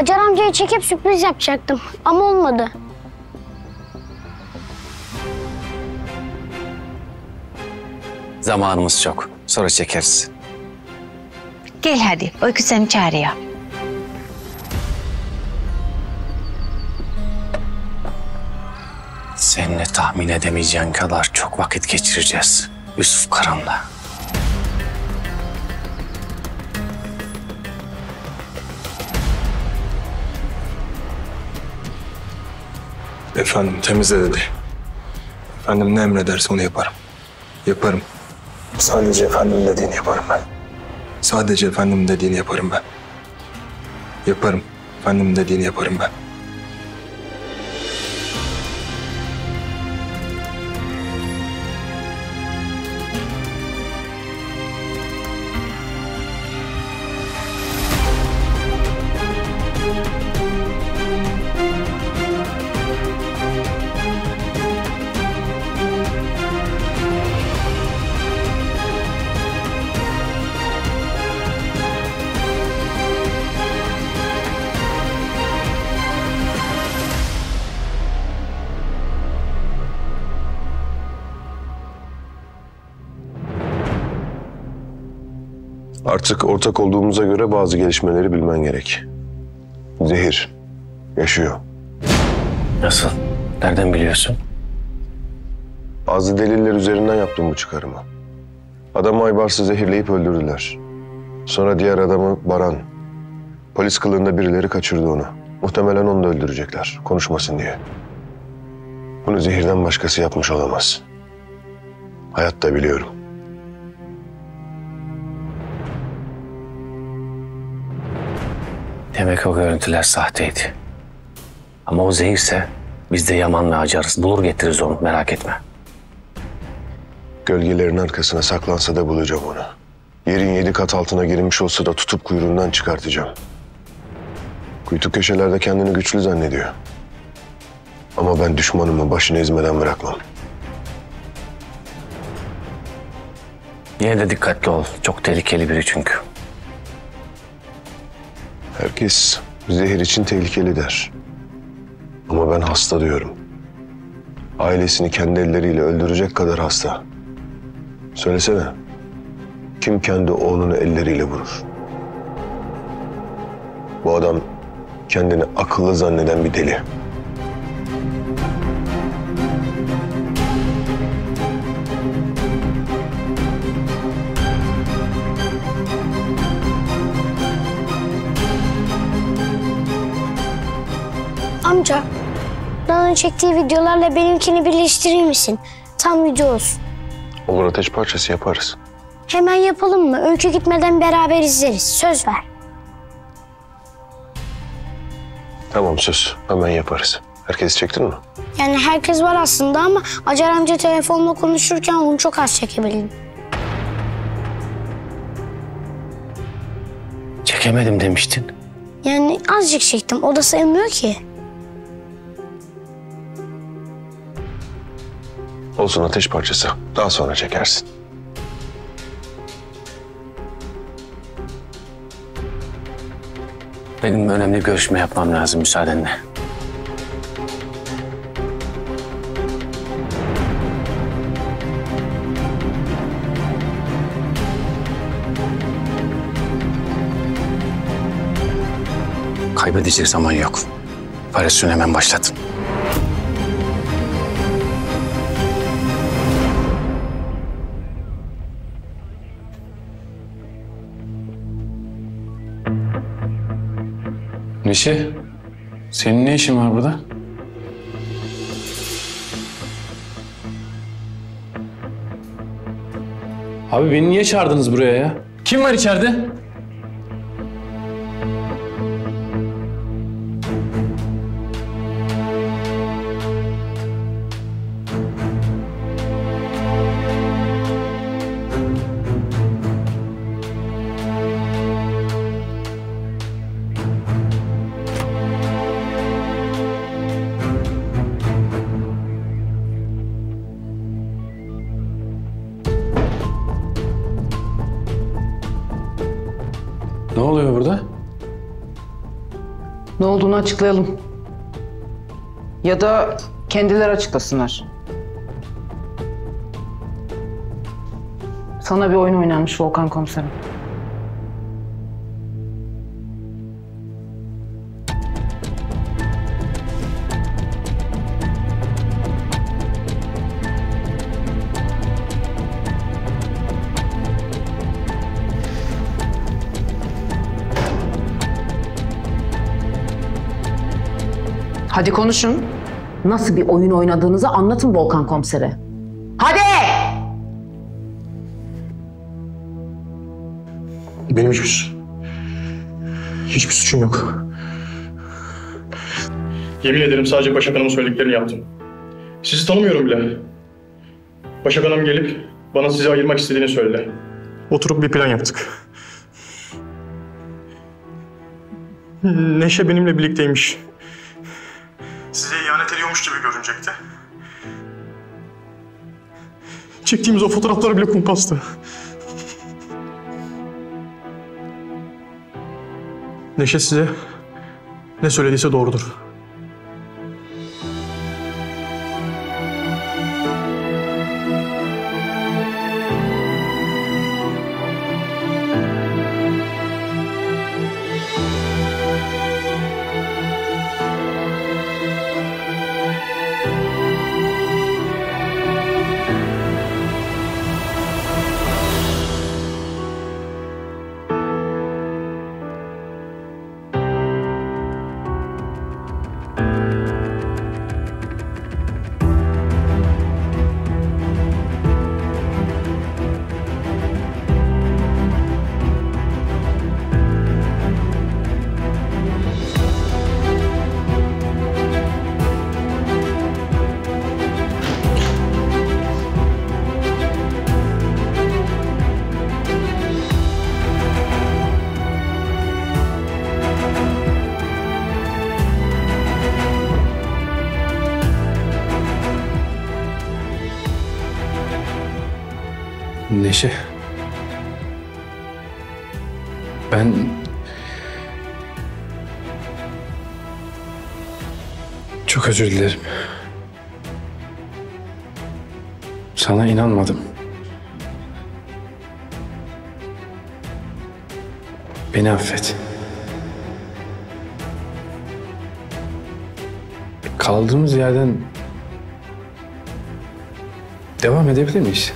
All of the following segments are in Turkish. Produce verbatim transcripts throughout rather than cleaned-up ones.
Acar amcayı çekip sürpriz yapacaktım ama olmadı. Zamanımız çok. Sonra çekeriz. Gel hadi. Öykü seni çağırıyor. Seninle tahmin edemeyeceğin kadar çok vakit geçireceğiz. Yusuf Kırım'la. Efendim temizle dedi. Efendim ne emrederse onu yaparım. Yaparım. Sadece efendim dediğini yaparım ben. Sadece efendim dediğini yaparım ben. Yaparım. Efendim dediğini yaparım ben. Artık ortak olduğumuza göre bazı gelişmeleri bilmen gerek. Zehir yaşıyor. Nasıl? Nereden biliyorsun? Bazı deliller üzerinden yaptım bu çıkarımı. Adamı Aybars'ı zehirleyip öldürdüler. Sonra diğer adamı Baran. Polis kılığında birileri kaçırdı onu. Muhtemelen onu da öldürecekler, konuşmasın diye. Bunu zehirden başkası yapmış olamaz. Hayatta biliyorum. Demek o görüntüler sahteydi. Ama o zehirse biz de Yaman'la Acar'ız. Bulur getiririz onu, merak etme. Gölgelerin arkasına saklansa da bulacağım onu. Yerin yedi kat altına girmiş olsa da tutup kuyruğundan çıkartacağım. Kuytu köşelerde kendini güçlü zannediyor. Ama ben düşmanımı başını ezmeden bırakmam. Yine de dikkatli ol. Çok tehlikeli biri çünkü. Herkes zehir için tehlikeli der. Ama ben hasta diyorum. Ailesini kendi elleriyle öldürecek kadar hasta. Söylesene, kim kendi oğlunu elleriyle vurur? Bu adam kendini akıllı zanneden bir deli. Amca, Dana'nın çektiği videolarla benimkini birleştirir misin? Tam video olsun. Olur, ateş parçası yaparız. Hemen yapalım mı? Öykü gitmeden beraber izleriz. Söz ver. Tamam söz. Hemen yaparız. Herkesi çektin mi? Yani herkes var aslında ama Acar amca telefonla konuşurken onu çok az çekebildim. Çekemedim demiştin. Yani azıcık çektim. O da sayılmıyor ki. Olsun ateş parçası. Daha sonra çekersin. Benim önemli görüşme yapmam lazım müsaadenle. Kaybedecek zaman yok. Operasyonu hemen başlatın. Neşe, senin ne işin var burada? Abi beni niye çağırdınız buraya ya? Kim var içeride? olduğunu açıklayalım. Ya da kendileri açıklasınlar. Sana bir oyun oynanmış Volkan komiserim. Hadi konuşun. Nasıl bir oyun oynadığınızı anlatın Volkan komisere. Hadi! Benim hiçbir, hiçbir suçum yok. Yemin ederim sadece Başak Hanım'ın söylediklerini yaptım. Sizi tanımıyorum bile. Başak Hanım gelip bana sizi ayırmak istediğini söyledi. Oturup bir plan yaptık. Neşe benimle birlikteymiş. Size ihanet ediyormuş gibi görünecekti. Çektiğimiz o fotoğraflar bile kumpastı. Neşe size ne söylediyse doğrudur. Neşe, ben çok özür dilerim. Sana inanmadım. Beni affet. Kaldığımız yerden devam edebilir miyiz?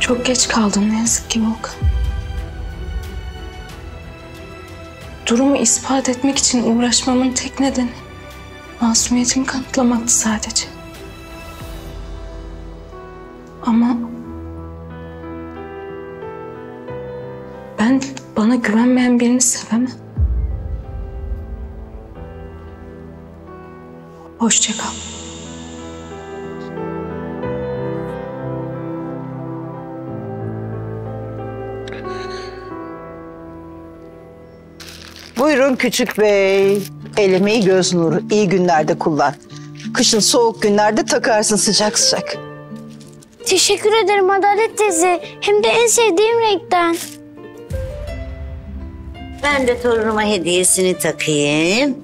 Çok geç kaldım ne yazık ki Volkan. Durumu ispat etmek için uğraşmamın tek nedeni masumiyetimi kanıtlamaktı sadece. Ama ben bana güvenmeyen birini sevemem. Hoşça kal. Buyurun küçük bey. El emeği göz nuru. İyi günlerde kullan. Kışın soğuk günlerde takarsın sıcak sıcak. Teşekkür ederim Adalet teyze. Hem de en sevdiğim renkten. Ben de torunuma hediyesini takayım.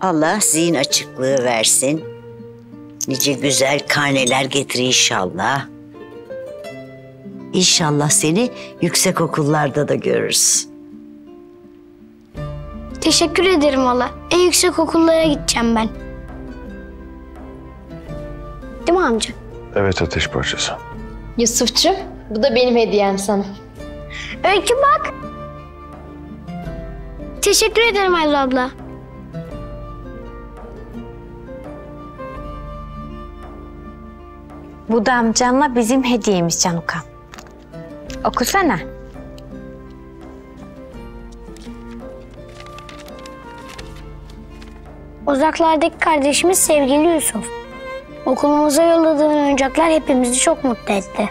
Allah zihin açıklığı versin. Nice güzel karneler getir inşallah. İnşallah seni yüksek okullarda da görürüz. Teşekkür ederim hala. En yüksek okullara gideceğim ben. Değil mi amca? Evet Ateş Parçası. Yusufcuğum, bu da benim hediyem sana. Öykü bak. Teşekkür ederim Ayla abla. Bu da amcanla bizim hediyemiz Nanuka. Okusana. Uzaklardaki kardeşimiz sevgili Yusuf. Okulumuza yolladığın oyuncaklar hepimizi çok mutlu etti.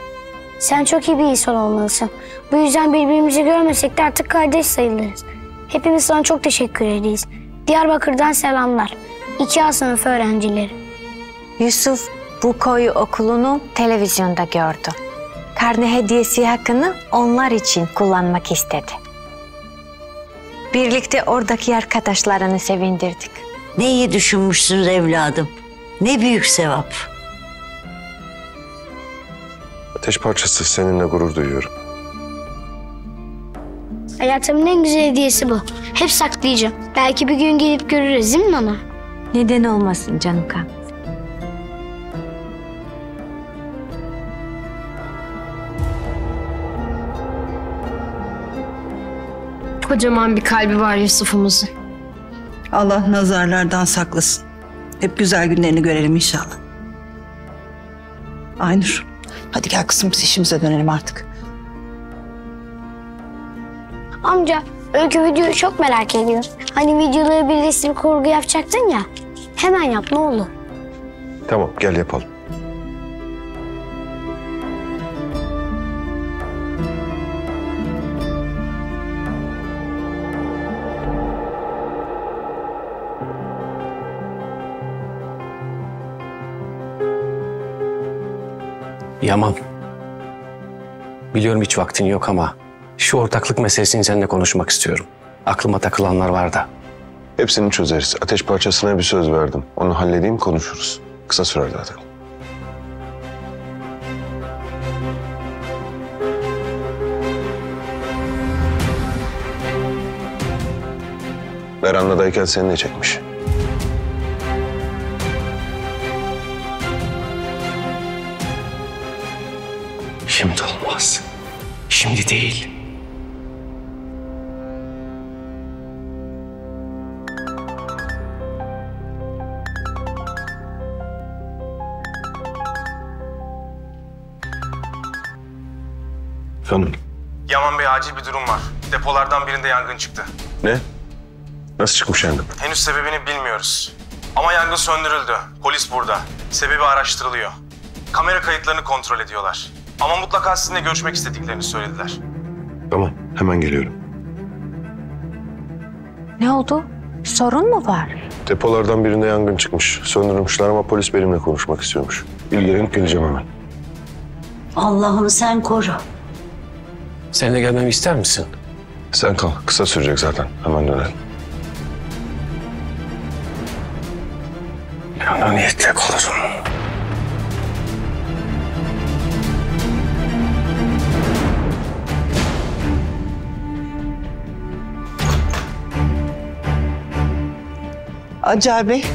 Sen çok iyi bir insan olmalısın. Bu yüzden birbirimizi görmesek de artık kardeş sayılırız. Hepimiz sana çok teşekkür ederiz. Diyarbakır'dan selamlar. iki A sınıfı öğrencileri. Yusuf, bu koyu okulunu televizyonda gördü. Karne hediyesi hakkını onlar için kullanmak istedi. Birlikte oradaki arkadaşlarını sevindirdik. Ne iyi düşünmüşsünüz evladım. Ne büyük sevap. Ateş Parçası, seninle gurur duyuyorum. Hayatımın en güzel hediyesi bu. Hep saklayacağım. Belki bir gün gelip görürüz değil mi ana? Neden olmasın Canuka? Kocaman bir kalbi var Yusuf'umuzun. Allah nazarlardan saklasın. Hep güzel günlerini görelim inşallah. Aynur, hadi gel kızım, biz işimize dönelim artık. Amca, Öykü videoyu çok merak ediyor. Hani videoları birleştirip kurgu yapacaktın ya. Hemen yap ne olur. Tamam, gel yapalım. Yaman, biliyorum hiç vaktin yok ama şu ortaklık meselesini seninle konuşmak istiyorum. Aklıma takılanlar var da. Hepsini çözeriz. Ateş Parçası'na bir söz verdim. Onu halledeyim, konuşuruz. Kısa sürer zaten. Verandadayken seni de çekmiş. Şimdi olmaz. Şimdi değil. Efendim? Yaman Bey, acil bir durum var. Depolardan birinde yangın çıktı. Ne? Nasıl çıkmış yangın? Henüz sebebini bilmiyoruz. Ama yangın söndürüldü. Polis burada. Sebebi araştırılıyor. Kamera kayıtlarını kontrol ediyorlar. Ama mutlaka sizinle görüşmek istediklerini söylediler. Tamam, hemen geliyorum. Ne oldu? Sorun mu var? Depolardan birinde yangın çıkmış. Söndürmüşler ama polis benimle konuşmak istiyormuş. İlgilenip geleceğim hemen. Allah'ım sen koru. Sen de gelmemi ister misin? Sen kal, kısa sürecek zaten. Hemen dönelim. Ben ona niyetle kalırım. Acar Bey,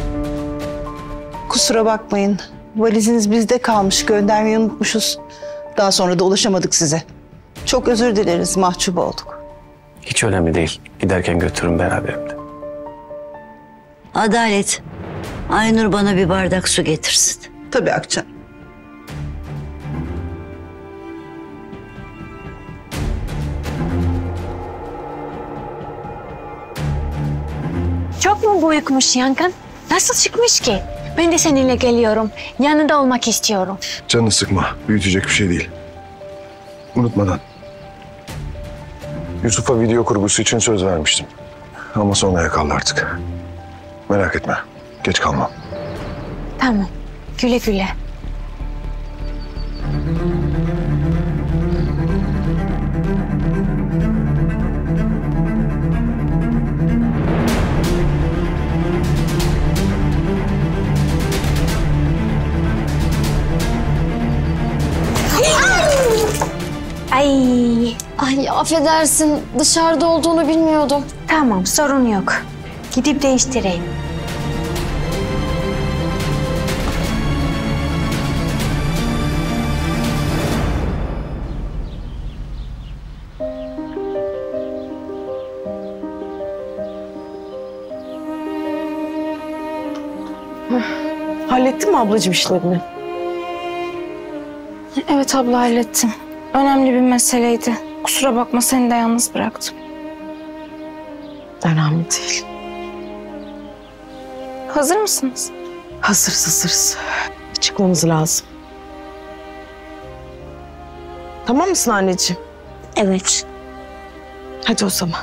kusura bakmayın. Valiziniz bizde kalmış, göndermeyi unutmuşuz. Daha sonra da ulaşamadık size. Çok özür dileriz, mahcup olduk. Hiç önemli değil. Giderken götürün beraberimde. Adalet, Aynur bana bir bardak su getirsin. Tabii Acar. Çok mu büyükmüş yangın? Nasıl çıkmış ki? Ben de seninle geliyorum. Yanında olmak istiyorum. Canını sıkma. Büyütecek bir şey değil. Unutmadan. Yusuf'a video kurgusu için söz vermiştim. Ama sonraya kaldı artık. Merak etme. Geç kalmam. Tamam. Güle güle. Ay. Ay affedersin, dışarıda olduğunu bilmiyordum. Tamam, sorun yok. Gidip değiştireyim. Hallettin mi ablacığım işlerini? Evet abla, hallettim. Önemli bir meseleydi. Kusura bakma, seni de yalnız bıraktım. Önemli değil. Hazır mısınız? Hazırız, hazırız. Çıkmamız lazım. Tamam mısın anneciğim? Evet. Hadi o zaman.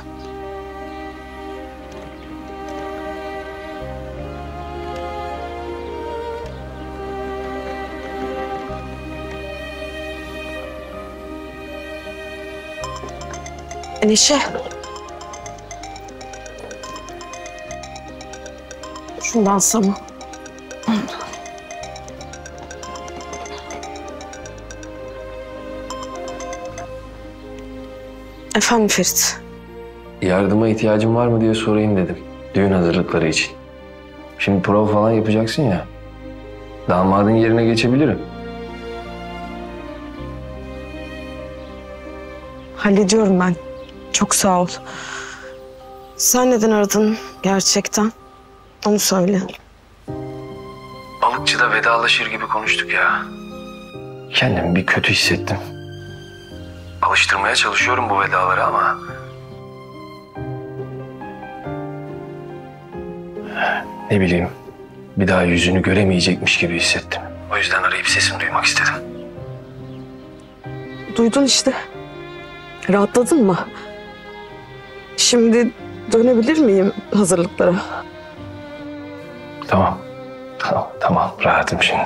Neşe. Şundan sana. Efendim Ferit. Yardıma ihtiyacın var mı diye sorayım dedim. Düğün hazırlıkları için. Şimdi prova falan yapacaksın ya. Damadın yerine geçebilirim. Hallediyorum ben. Çok sağ ol. Sen neden aradın gerçekten? Onu söyle. Balıkçıda vedalaşır gibi konuştuk ya. Kendimi bir kötü hissettim. Alıştırmaya çalışıyorum bu vedaları ama... Ne bileyim, bir daha yüzünü göremeyecekmiş gibi hissettim. O yüzden arayıp sesini duymak istedim. Duydun işte. Rahatladın mı? Şimdi dönebilir miyim hazırlıklara? Tamam. Tamam, tamam. Rahatım şimdi.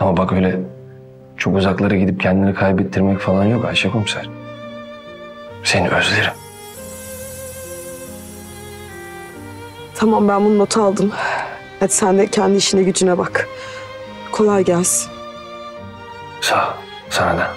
Ama bak öyle çok uzaklara gidip kendini kaybettirmek falan yok Ayşe komiser. Seni özlerim. Tamam, ben bunu notu aldım. Hadi sen de kendi işine gücüne bak. Kolay gelsin. Sağ ol. Sana da.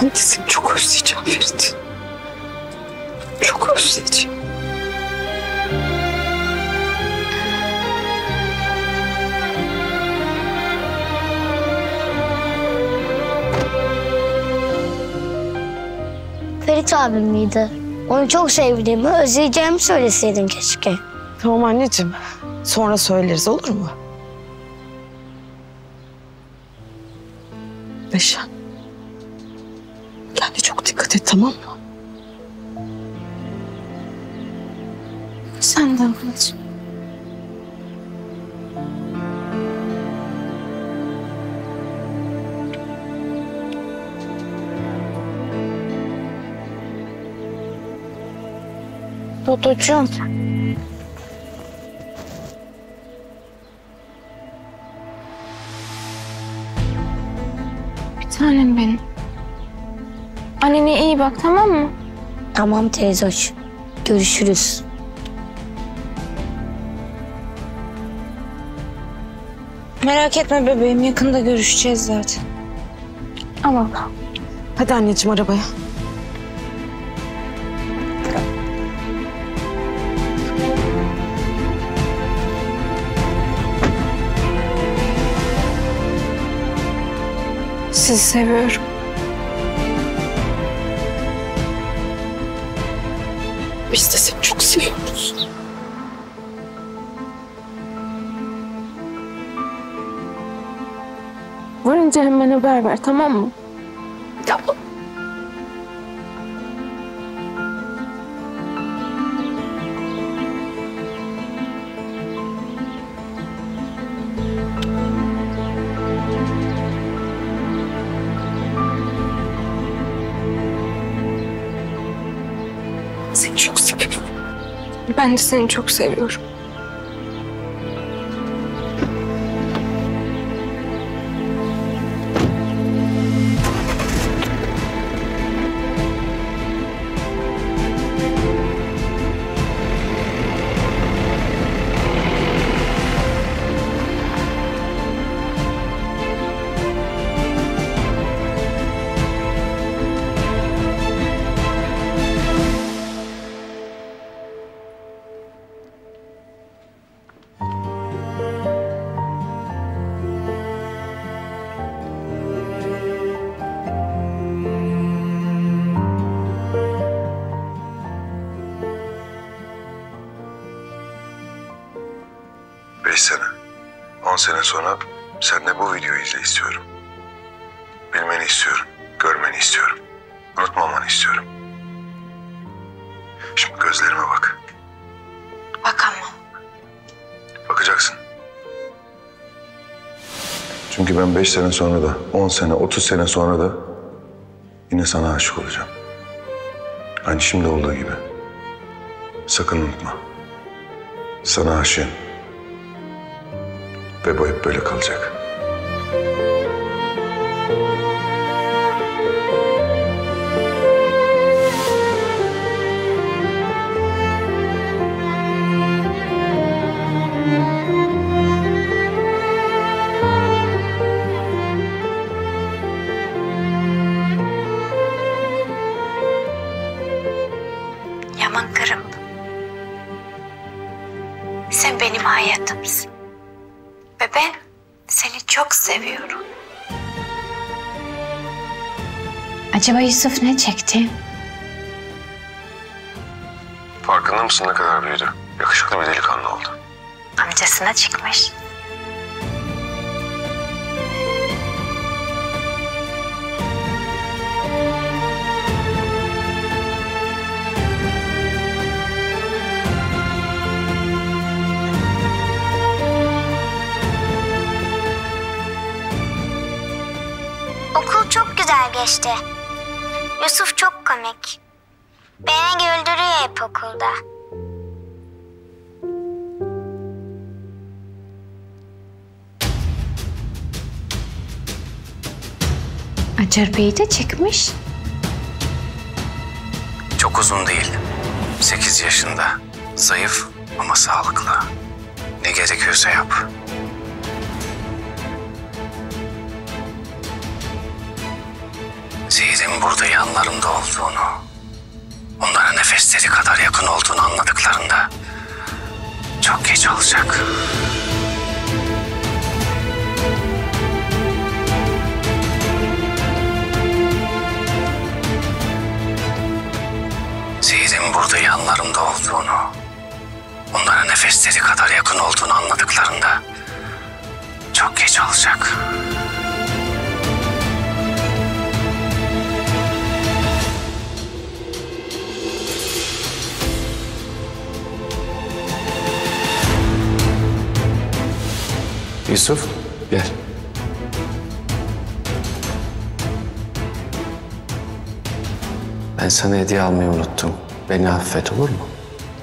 Ben de seni çok özleyeceğim Ferit. Çok özleyeceğim. Ferit abim miydi? Onu çok sevdiğimi, özleyeceğimi söyleseydin keşke. Tamam anneciğim. Sonra söyleriz, olur mu? Neşan. Kendine çok dikkat et, tamam mı? Sen de ablacığım. Fotocuğum. Bir tanem benim. Annene iyi bak, tamam mı? Tamam teyze hoş. Görüşürüz. Merak etme bebeğim, yakında görüşeceğiz zaten. Ama Allah. Hadi anneciğim arabaya. Sizi seviyorum. Biz de seni çok seviyoruz. Varınca hemen haber ver, tamam mı? Tamam. Seni çok seviyorum. Ben de seni çok seviyorum. on sene sonra sen de bu videoyu izle istiyorum. Bilmeni istiyorum, görmeni istiyorum, unutmamanı istiyorum. Şimdi gözlerime bak. Bakamam. Bakacaksın. Çünkü ben beş sene sonra da, on sene, otuz sene sonra da yine sana aşık olacağım. Hani şimdi olduğu gibi. Sakın unutma. Sana aşığım. Ve bu hep böyle kalacak. Yaman Kırım. Sen benim hayatımsın. Ve ben seni çok seviyorum. Acaba Yusuf ne çekti? Farkında mısın ne kadar büyüdü? Yakışıklı bir delikanlı oldu. Amcasına çıkmış. Okul çok güzel geçti. Yusuf çok komik. Beni güldürüyor hep okulda. Acar Bey'i de çekmiş. Çok uzun değil. Sekiz yaşında. Zayıf ama sağlıklı. Ne gerekiyorsa yap. Zehir'in burada yanlarımda olduğunu, onlara nefesleri kadar yakın olduğunu anladıklarında çok geç olacak. Zehir'in burada yanlarımda olduğunu, onlara nefesleri kadar yakın olduğunu anladıklarında çok geç olacak. Yusuf, gel. Ben sana hediye almayı unuttum. Beni affet, olur mu?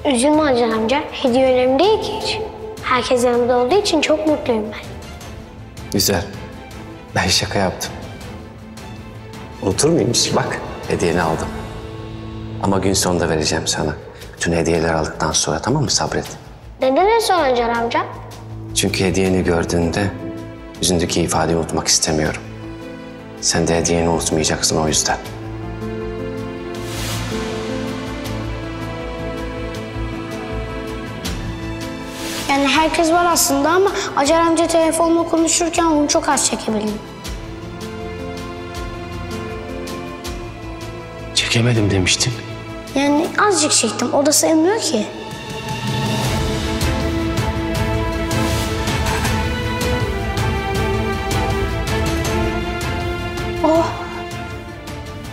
Üzülme Acar amca. Hediye önemli değil ki hiç. Herkes yanımda olduğu için çok mutluyum ben. Güzel. Ben şaka yaptım. Unutur muymuş? Bak, hediyeni aldım. Ama gün sonunda vereceğim sana. Bütün hediyeler aldıktan sonra, tamam mı? Sabret. Neden en son Acar amca? Çünkü hediyeni gördüğünde yüzündeki ifadeyi unutmak istemiyorum. Sen de hediyeni unutmayacaksın o yüzden. Yani herkes var aslında ama Acar amca telefonla konuşurken onu çok az çekebildim. Çekemedim demiştin. Yani azıcık çektim. O da sayılmıyor ki.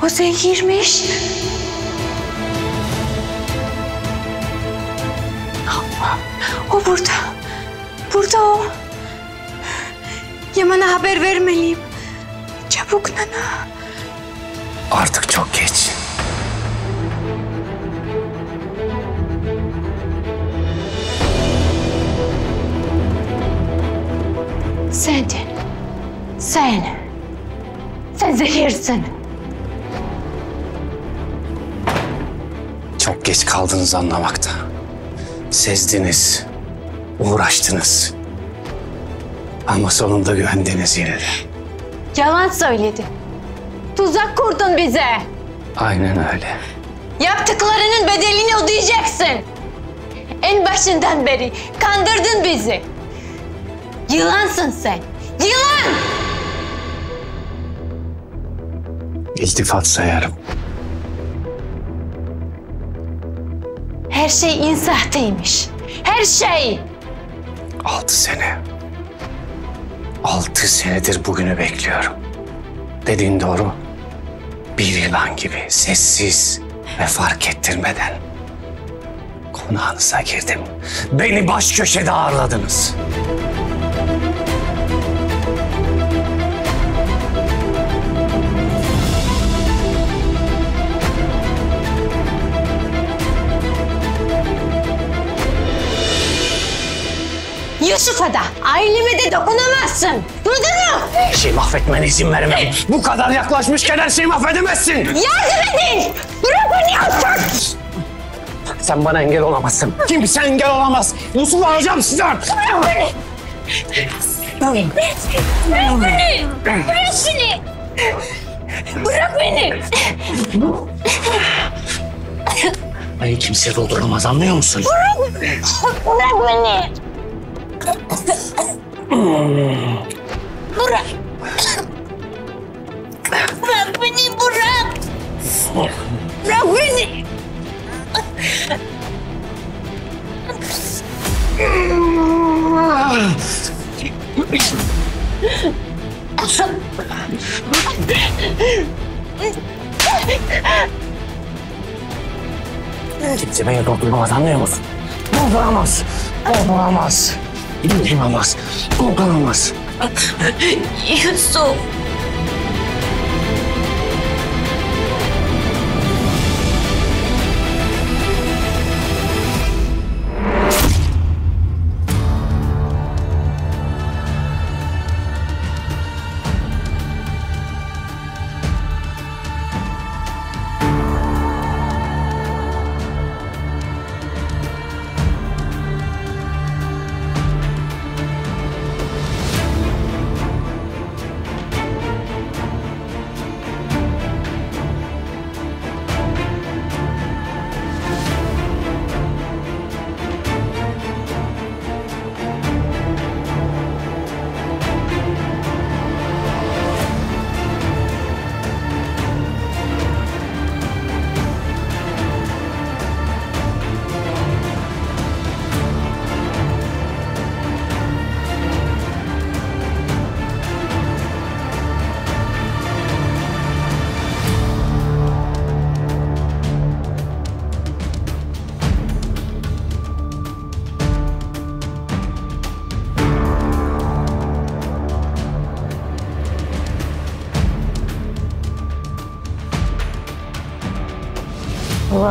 O zehirmiş. Allah, o burada. Burada o. Yaman'a haber vermeliyim. Çabuk Nana. Artık çok geç. Sendin. Sen. Sen zehirsin. Çok geç kaldınız anlamakta. Sezdiniz, uğraştınız. Ama sonunda güvendiniz yine de. Yalan söyledin. Tuzak kurdun bize. Aynen öyle. Yaptıklarının bedelini ödeyeceksin. En başından beri kandırdın bizi. Yılansın sen, yılan! İltifat sayarım. Her şey insahteymiş. Her şey. Altı sene. Altı senedir bugünü bekliyorum. Dediğin doğru. Bir yılan gibi sessiz ve fark ettirmeden konağınıza girdim. Beni baş köşede ağırladınız. Yusuf'a da, aileme de dokunamazsın. Duydun mu? Her şeyi mahvetmene izin vermem. Bu kadar yaklaşmışken her şeyi mahvedemezsin. Yardım edin! Bırakın yapsın! Sen bana engel olamazsın. Kimse engel olamaz. Yusuf'u alacağım sizden. Bırak beni! Bırak beni! Bırak beni! Bırak beni! Beni kimse dolduramaz, anlıyor musun? Bırak! Bırak beni! Bırak! Bırak beni, bırak! Bırak beni! Kimse beni dolduramaz, anlıyor musun? Dolduramaz! Dolduramaz! Dolduramaz! Dolduramaz! Yusuf!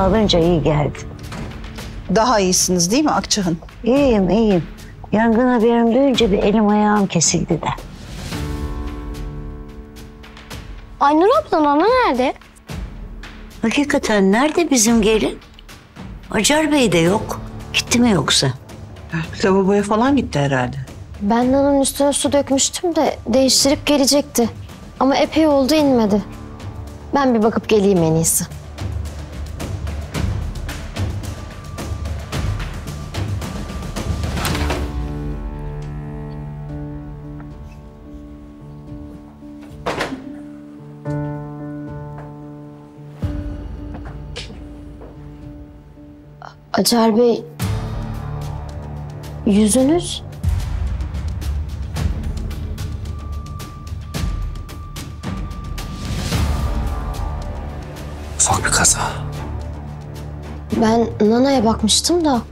Alınca iyi geldi. Daha iyisiniz değil mi Akçahan? İyiyim, iyiyim. Yangın haberim duyunca bir elim ayağım kesildi de. Aynur ablanın ana nerede? Hakikaten nerede bizim gelin? Acar Bey de yok. Gitti mi yoksa? Lavaboya falan gitti herhalde. Ben onun üstüne su dökmüştüm de değiştirip gelecekti. Ama epey oldu inmedi. Ben bir bakıp geleyim en iyisi. Acar Bey, yüzünüz? Ufak bir kaza. Ben Nana'ya bakmıştım da.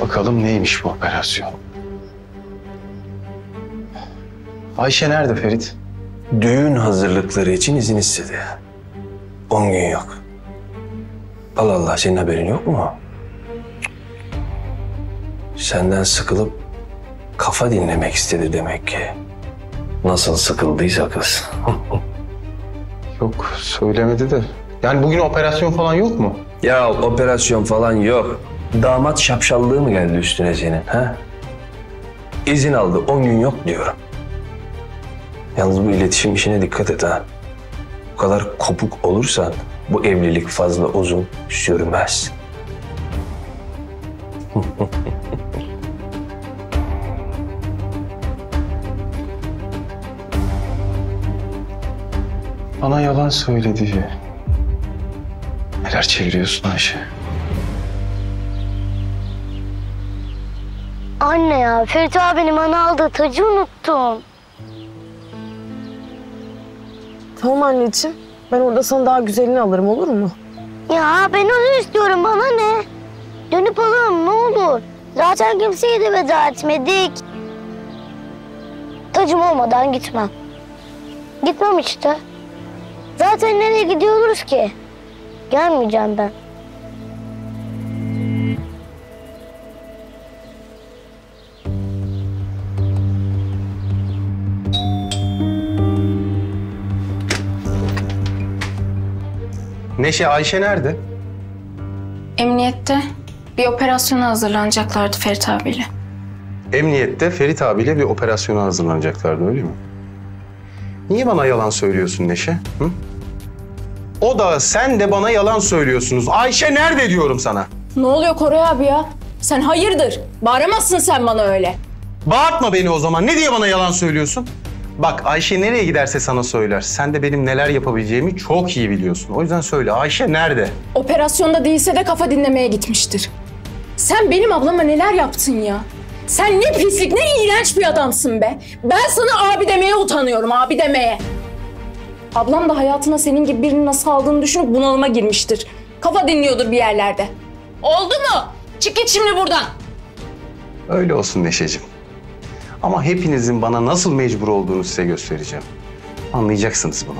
Bakalım neymiş bu operasyon? Ayşe nerede Ferit? Düğün hazırlıkları için izin istedi. On gün yok. Allah Allah, senin haberin yok mu? Senden sıkılıp kafa dinlemek istedi demek ki. Nasıl sıkıldıysa kız. Yok, söylemedi de. Yani bugün operasyon falan yok mu? Ya operasyon falan yok. Damat şapşallığı mı geldi üstüne senin, ha? İzin aldı, on gün yok diyorum. Yalnız bu iletişim işine dikkat et ha. Bu kadar kopuk olursan bu evlilik fazla uzun sürmez. Bana yalan söyledi. Neler çeviriyorsun Ayşe? Anne ya, Ferit abinin bana aldığı tacı unuttum. Tamam anneciğim, ben orada sana daha güzelini alırım, olur mu? Ya ben onu istiyorum, bana ne? Dönüp alalım, ne olur. Zaten kimseye de veda etmedik. Tacım olmadan gitmem. Gitmem işte. Zaten nereye gidiyoruz ki? Gelmeyeceğim ben. Neşe, Ayşe nerede? Emniyette. Bir operasyona hazırlanacaklardı Ferit abiyle. Emniyette Ferit abiyle bir operasyona hazırlanacaklardı, öyle mi? Niye bana yalan söylüyorsun Neşe? Hı? O da sen de bana yalan söylüyorsunuz. Ayşe nerede diyorum sana? Ne oluyor Koray abi ya? Sen hayırdır? Bağıramazsın sen bana öyle. Bağırtma beni o zaman. Ne diye bana yalan söylüyorsun? Bak Ayşe nereye giderse sana söyler. Sen de benim neler yapabileceğimi çok iyi biliyorsun. O yüzden söyle, Ayşe nerede? Operasyonda değilse de kafa dinlemeye gitmiştir. Sen benim ablama neler yaptın ya? Sen ne pislik, ne iğrenç bir adamsın be. Ben sana abi demeye utanıyorum, abi demeye. Ablam da hayatına senin gibi birinin nasıl aldığını düşünüp bunalıma girmiştir. Kafa dinliyordur bir yerlerde. Oldu mu? Çık git şimdi buradan. Öyle olsun Neşeciğim. Ama hepinizin bana nasıl mecbur olduğunu size göstereceğim. Anlayacaksınız bunu.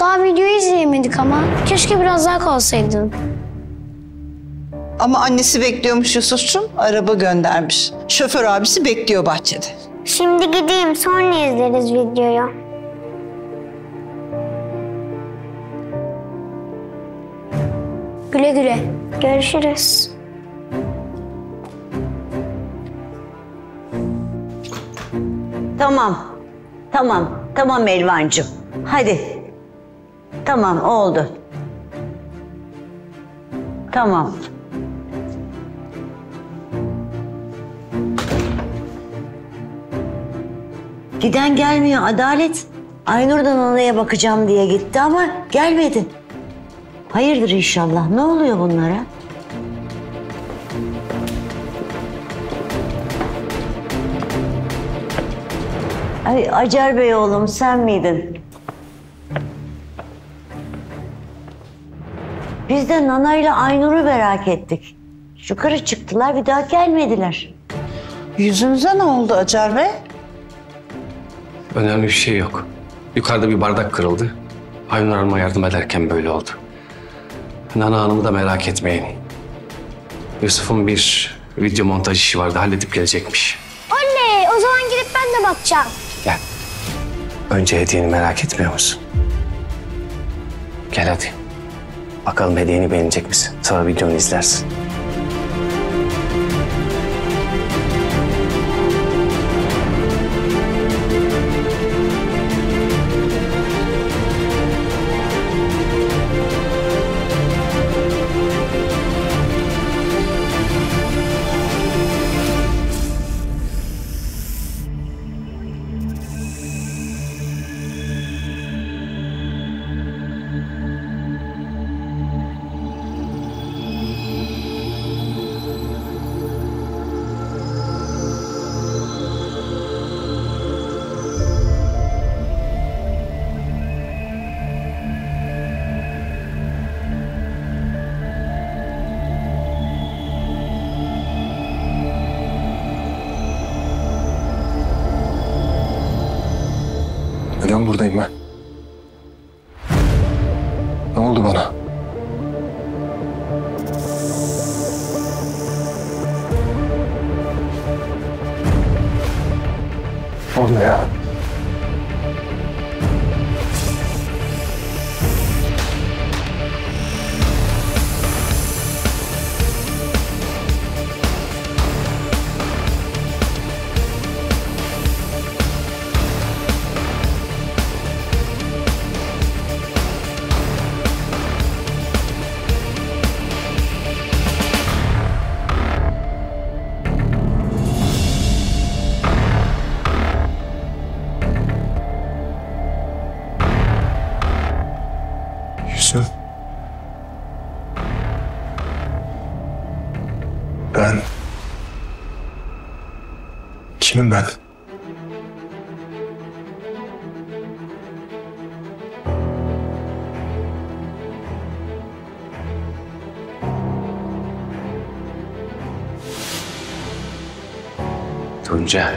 Daha videoyu izleyemedik ama keşke biraz daha kalsaydın. Ama annesi bekliyormuş Yusuf'cum, araba göndermiş. Şoför abisi bekliyor bahçede. Şimdi gideyim, sonra izleriz videoyu. Güle güle. Görüşürüz. Tamam. Tamam. Tamam Elvancığım. Hadi. Tamam oldu. Tamam. Giden gelmiyor Adalet. Aynur'dan anaya bakacağım diye gitti ama gelmedi. Hayırdır inşallah. Ne oluyor bunlara? Ay Acar Bey oğlum, sen miydin? Biz de Nana ile Aynur'u merak ettik. Yukarı çıktılar, bir daha gelmediler. Yüzünüze ne oldu Acar Bey? Önemli bir şey yok. Yukarıda bir bardak kırıldı. Aynur Hanım'a yardım ederken böyle oldu. Nana Hanım'ı da merak etmeyin. Yusuf'un bir video montaj işi vardı, halledip gelecekmiş. Anne, o zaman gidip ben de bakacağım. Gel. Önce hediyeni merak etmiyor musun? Gel hadi. Bakalım hediyeni beğenecek misin? Sonra videonu izlersin. Neden buradayım ben? Ne oldu bana? Ne oldu ya? Kimim ben? Tunca.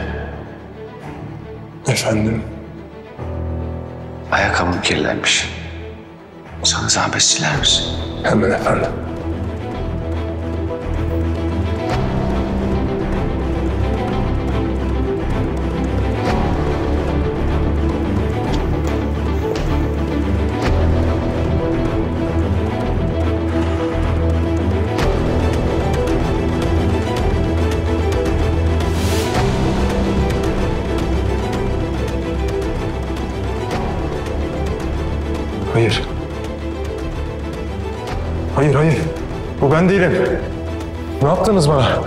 Efendim? Ayakkabım kirlenmiş. Sana zahmet siler misin? Hemen efendim. Hayır. Hayır, hayır. Bu ben değilim. Ne yaptınız bana?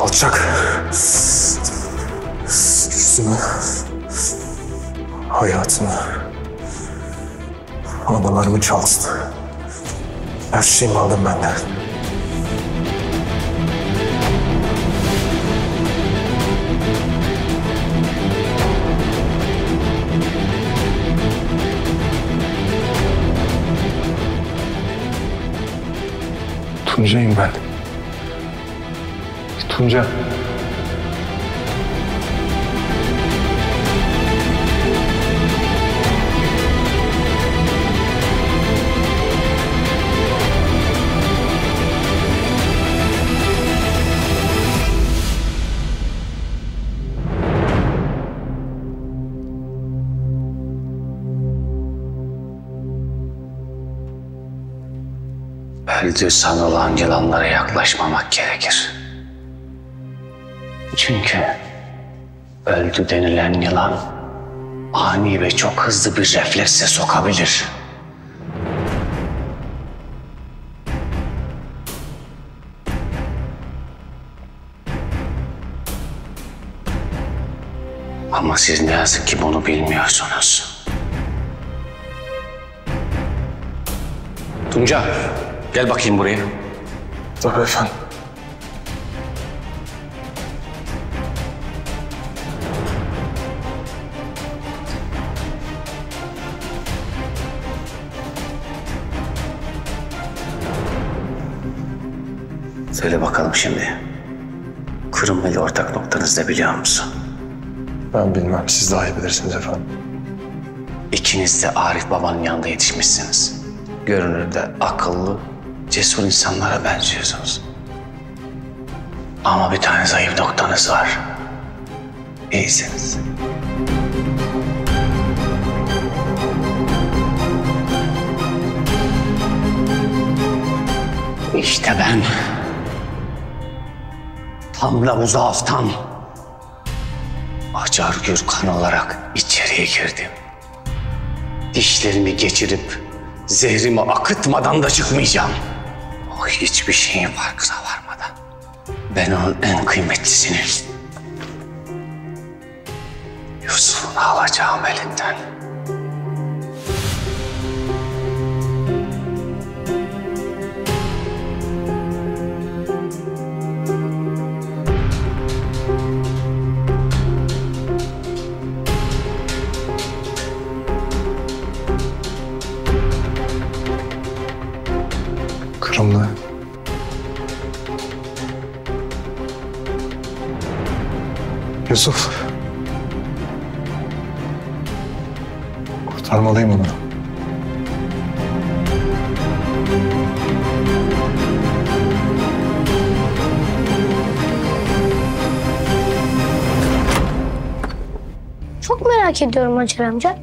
Alçak. Yüzümü. Hayatımı. Analarımı çaldı. Her şeyimi aldım benden. Tuncay'ım ben. Tunca. Elde sanılan yılanlara yaklaşmamak gerekir. Çünkü öldü denilen yılan ani ve çok hızlı bir reflekse sokabilir. Ama siz ne yazık ki bunu bilmiyorsunuz. Tunca! Gel bakayım buraya. Tabii efendim. Söyle bakalım şimdi. Kırım ile ortak noktanız ne biliyor musun? Ben bilmem. Siz daha iyi bilirsiniz efendim. İkiniz de Arif babanın yanında yetişmişsiniz. Görünürde akıllı, cesur insanlara benziyorsunuz. Ama bir tane zayıf noktanız var. İyisiniz. İşte ben. Tam da bu zaaftan Acar Gürkan olarak içeriye girdim. Dişlerimi geçirip zehrimi akıtmadan da çıkmayacağım. O hiçbir şeyin farkına varmadan. Ben onun en kıymetlisini, Yusuf'unu alacağım elinden. Kırım'la Yusuf, kurtarmalıyım onu. Çok merak ediyorum Acar amca.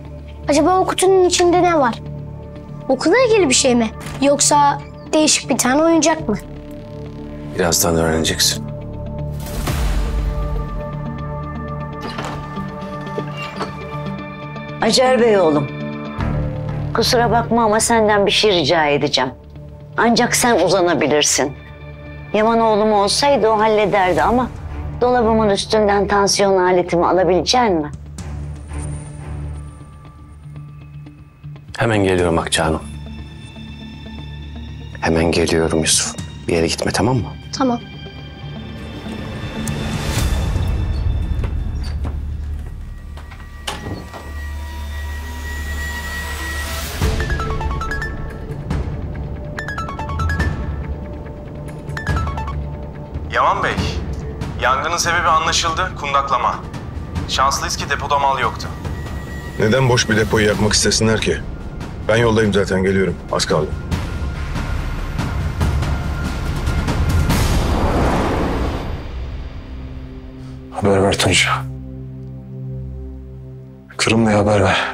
Acaba o kutunun içinde ne var? Okula ilgili bir şey mi? Yoksa değişik bir tane oyuncak mı? Birazdan öğreneceksin. Acar Bey oğlum, kusura bakma ama senden bir şey rica edeceğim. Ancak sen uzanabilirsin. Yaman oğlum olsaydı o hallederdi ama dolabımın üstünden tansiyon aletimi alabilecek misin? Hemen geliyorum Akça Hanım. Hemen geliyorum Yusuf. Bir yere gitme, tamam mı? Tamam. Yaman Bey, yangının sebebi anlaşıldı, kundaklama. Şanslıyız ki depoda mal yoktu. Neden boş bir depoyu yakmak istesinler ki? Ben yoldayım zaten, geliyorum. Az kaldı. Haber ver Tunca. Kırım'la haber ver.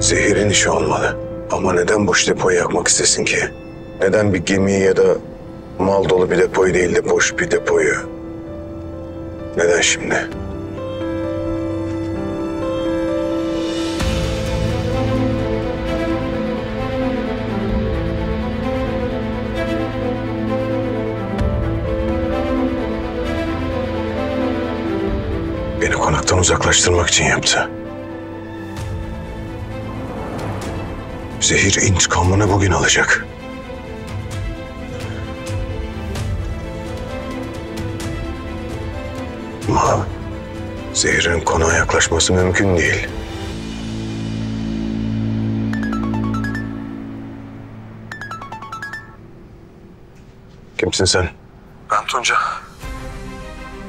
Zehirin işi olmalı. Ama neden boş depoyu yakmak istesin ki? Neden bir gemiyi ya da mal dolu bir depoyu değil de boş bir depoyu? Neden şimdi? Beni konaktan uzaklaştırmak için yaptı. Zehir intikamını bugün alacak. Ama zehirin konağa yaklaşması mümkün değil. Kimsin sen? Ben Tunca.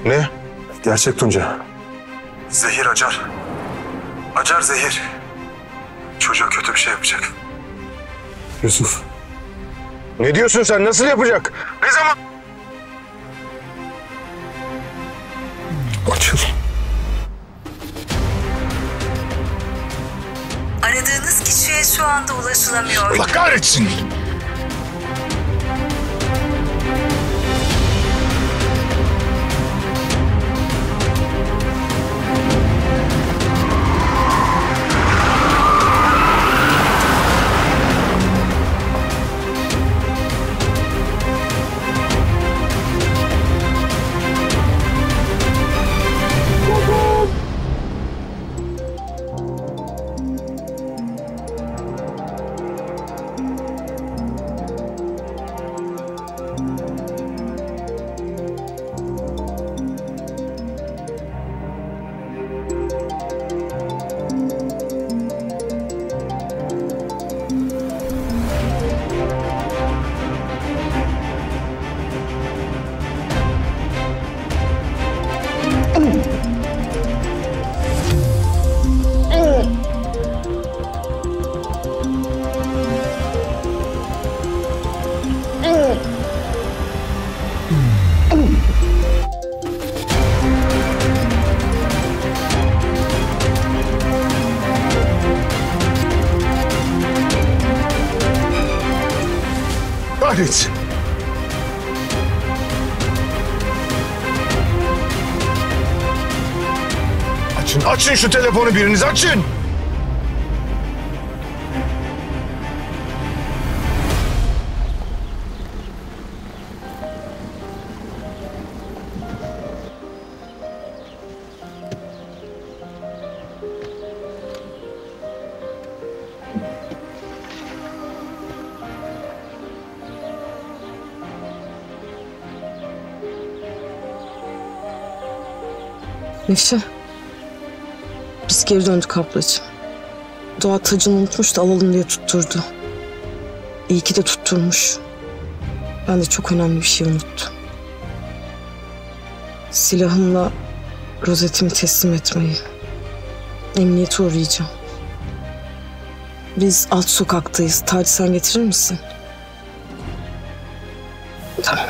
Ne? Gerçek Tunca. Zehir Acar. Acar zehir. Çocuğa kötü bir şey yapacak. Yusuf. Ne diyorsun sen? Nasıl yapacak? Ne zaman? Açıl. Aradığınız kişiye şu anda ulaşılamıyor. Allah kahretsin! Kahretsin. Açın, açın şu telefonu biriniz, açın. Neşe, biz geri döndük ablacığım. Doğa tacını unutmuş da alalım diye tutturdu. İyi ki de tutturmuş. Ben de çok önemli bir şey unuttum. Silahımla rozetimi teslim etmeyi. Emniyete uğrayacağım. Biz alt sokaktayız. Tacı sen getirir misin? Tamam.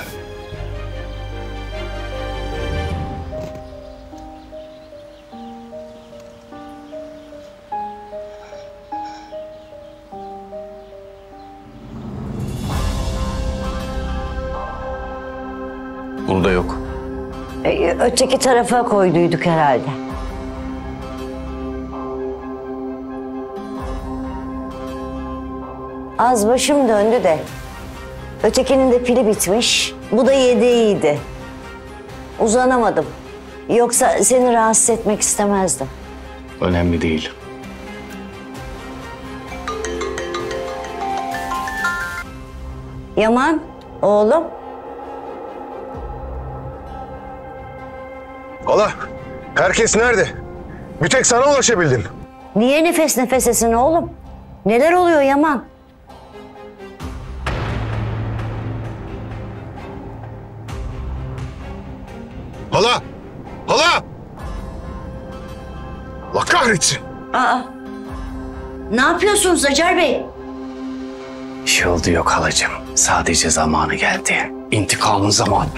Burada yok. Ee, öteki tarafa koyduyduk herhalde. Az başım döndü de. Ötekinin de pili bitmiş. Bu da yedeğiydi. Uzanamadım. Yoksa seni rahatsız etmek istemezdim. Önemli değil. Yaman, oğlum. Hala, herkes nerede? Bir tek sana ulaşabildim. Niye nefes nefesesin oğlum? Neler oluyor Yaman? Hala! Hala! Allah kahretsin! Aa! Ne yapıyorsunuz Acar Bey? Bir şey oldu yok halacığım. Sadece zamanı geldi. İntikamın zamanı.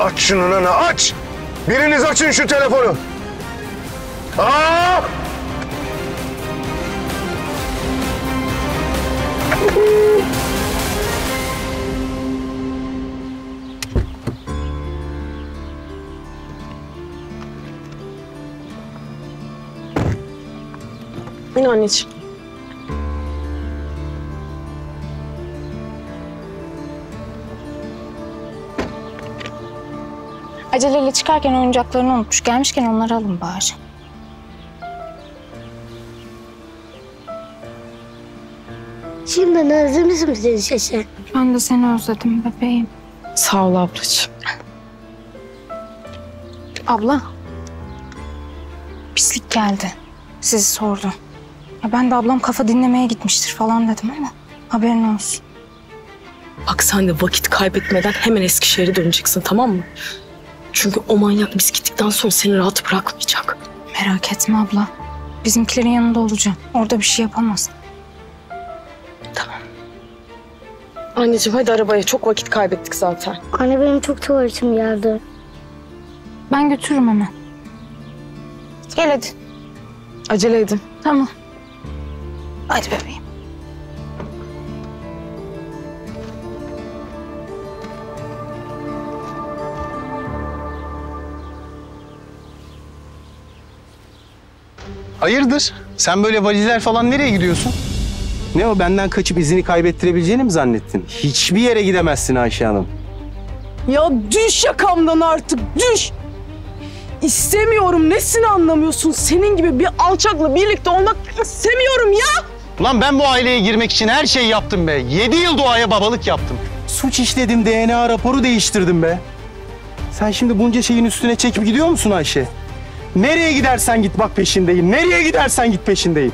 Aç şunu nana, aç! Biriniz açın şu telefonu! Aa! Yine anneciğim. Aceleyle çıkarken oyuncaklarını unutmuş. Gelmişken onları alın bari. Şimdi beni özlemiş misin Şeşe? Ben de seni özledim bebeğim. Sağ ol ablacığım. Abla. Pislik geldi. Sizi sordu. Ya ben de ablam kafa dinlemeye gitmiştir falan dedim ama haberin olsun. Bak sen de vakit kaybetmeden hemen Eskişehir'e döneceksin, tamam mı? Çünkü o manyak biz gittikten sonra seni rahat bırakmayacak. Merak etme abla. Bizimkilerin yanında olacağım. Orada bir şey yapamaz. Tamam. Anneciğim hadi arabaya. Çok vakit kaybettik zaten. Anne benim çok tuvaletim geldi. Ben götürürüm hemen. Gel hadi. Acele edin. Tamam. Hadi bebeğim. Hayırdır? Sen böyle valizler falan nereye gidiyorsun? Ne o, benden kaçıp izini kaybettirebileceğini mi zannettin? Hiçbir yere gidemezsin Ayşe Hanım. Ya düş yakamdan artık, düş! İstemiyorum, nesini anlamıyorsun? Senin gibi bir alçakla birlikte olmak istemiyorum ya! Ulan ben bu aileye girmek için her şeyi yaptım be. Yedi yıl Doğa'ya babalık yaptım. Suç işledim, D N A raporu değiştirdim be. Sen şimdi bunca şeyin üstüne çekip gidiyor musun Ayşe? Nereye gidersen git bak peşindeyim. Nereye gidersen git peşindeyim.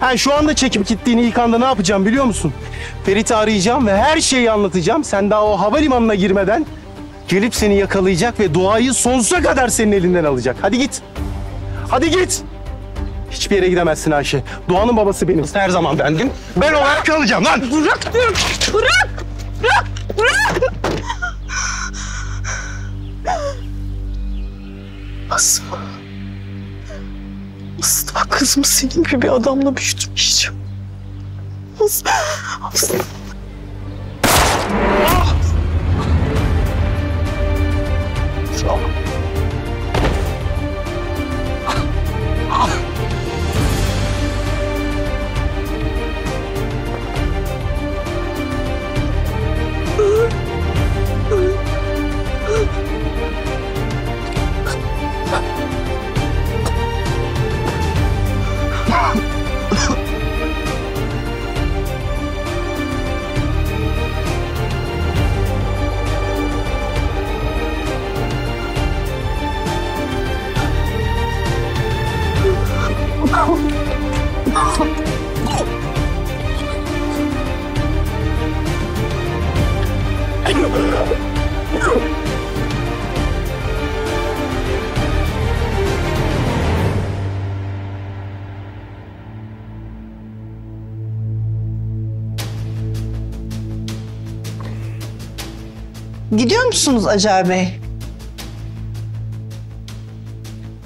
Ha, şu anda çekip gittiğini ilk anda ne yapacağım biliyor musun? Ferit'i arayacağım ve her şeyi anlatacağım. Sen daha o havalimanına girmeden gelip seni yakalayacak ve Doğa'yı sonsuza kadar senin elinden alacak. Hadi git. Hadi git. Hiçbir yere gidemezsin Ayşe. Doğa'nın babası benim. Her zaman bendim. Ben olarak kalacağım lan. Bırak diyorum. Bırak. Bırak. Bırak. Asıl. Asla kızım senin gibi bir adamla büyütmeyeceğim. Asla. Asla. Ah! Asla. Ah! Ah! Gidiyor musunuz Acar Bey?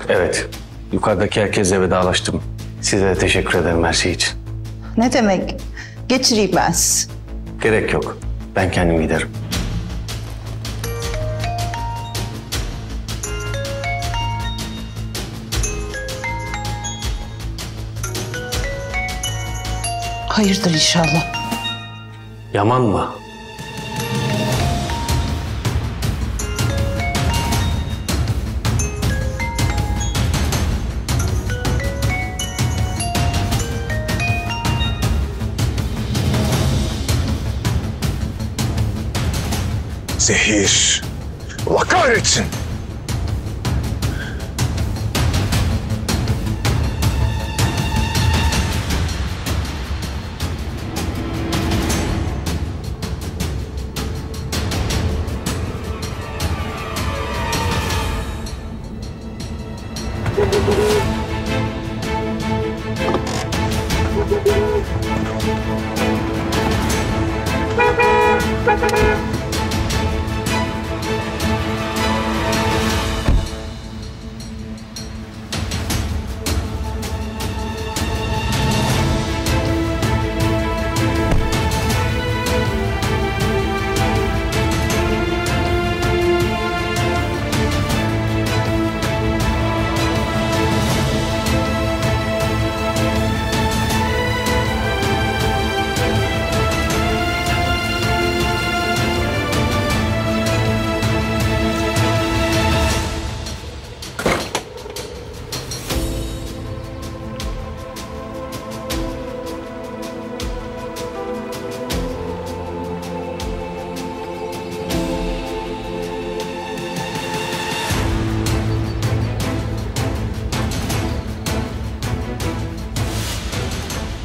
Evet. Yukarıdaki herkesle vedalaştım. Size de teşekkür ederim her şey için. Ne demek? Geçireyim ben sizi. Gerek yok. Ben kendim giderim. Hayırdır inşallah. Yaman mı? Zehir. Allah kahretsin.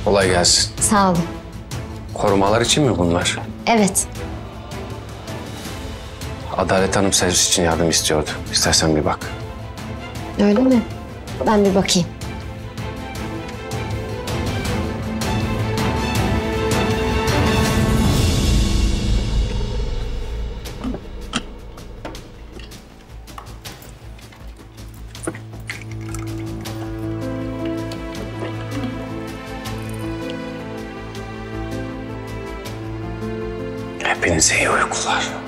Kolay gelsin. Sağ olun. Korumalar için mi bunlar? Evet. Adalet Hanım servis için yardım istiyordu. İstersen bir bak. Öyle mi? Ben bir bakayım. Hepinize iyi uykular.